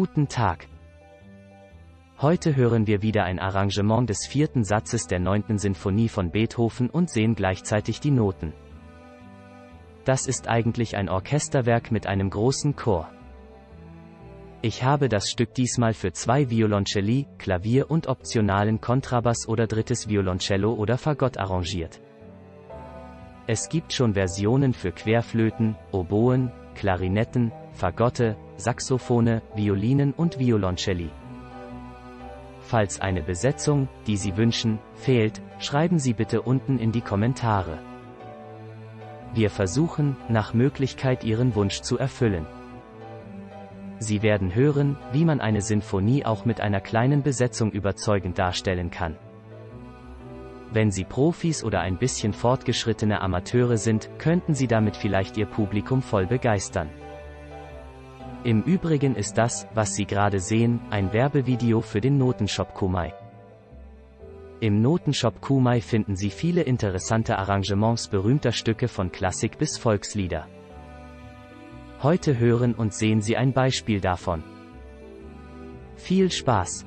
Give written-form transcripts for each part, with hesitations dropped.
Guten Tag. Heute hören wir wieder ein Arrangement des 4. Satzes der 9. Sinfonie von Beethoven und sehen gleichzeitig die Noten. Das ist eigentlich ein Orchesterwerk mit einem großen Chor. Ich habe das Stück diesmal für 2 Violoncelli, Klavier und optionalen Kontrabass oder drittes Violoncello oder Fagott arrangiert. Es gibt schon Versionen für Querflöten, Oboen, Klarinetten, Fagotte, Saxophone, Violinen und Violoncelli. Falls eine Besetzung, die Sie wünschen, fehlt, schreiben Sie bitte unten in die Kommentare. Wir versuchen, nach Möglichkeit Ihren Wunsch zu erfüllen. Sie werden hören, wie man eine Sinfonie auch mit einer kleinen Besetzung überzeugend darstellen kann. Wenn Sie Profis oder ein bisschen fortgeschrittene Amateure sind, könnten Sie damit vielleicht Ihr Publikum voll begeistern. Im Übrigen ist das, was Sie gerade sehen, ein Werbevideo für den Notenshop Kumai. Im Notenshop Kumai finden Sie viele interessante Arrangements berühmter Stücke von Klassik bis Volkslieder. Heute hören und sehen Sie ein Beispiel davon. Viel Spaß!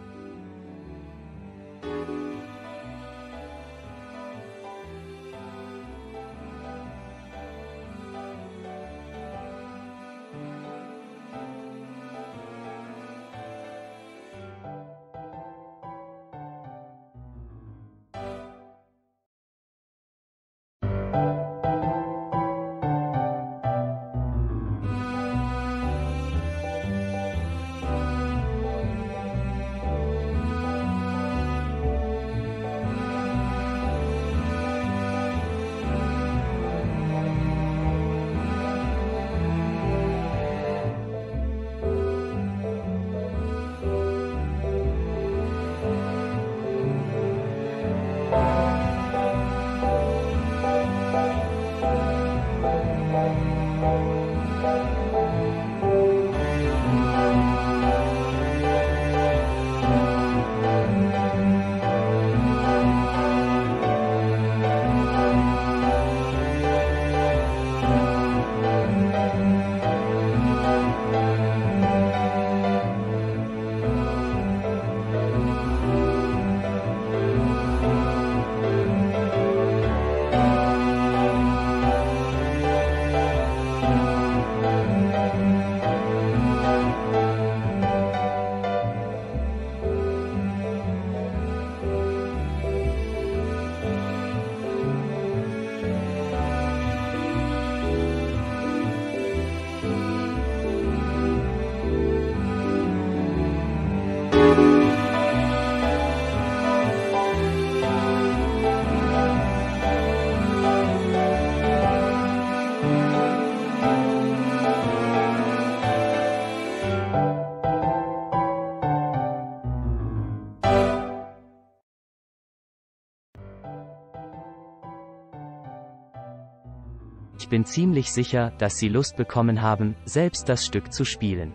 Ich bin ziemlich sicher, dass Sie Lust bekommen haben, selbst das Stück zu spielen.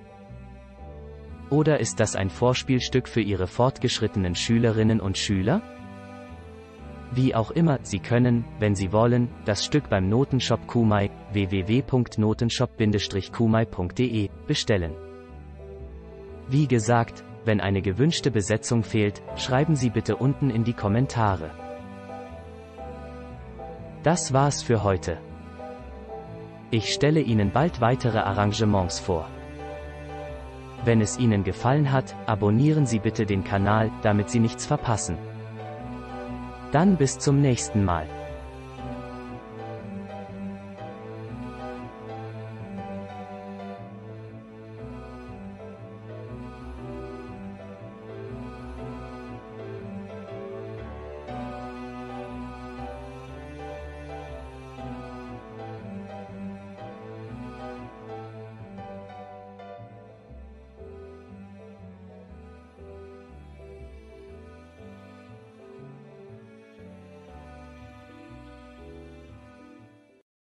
Oder ist das ein Vorspielstück für Ihre fortgeschrittenen Schülerinnen und Schüler? Wie auch immer, Sie können, wenn Sie wollen, das Stück beim Notenshop Kumai, www.notenshop-kumai.de, bestellen. Wie gesagt, wenn eine gewünschte Besetzung fehlt, schreiben Sie bitte unten in die Kommentare. Das war's für heute. Ich stelle Ihnen bald weitere Arrangements vor. Wenn es Ihnen gefallen hat, abonnieren Sie bitte den Kanal, damit Sie nichts verpassen. Dann bis zum nächsten Mal.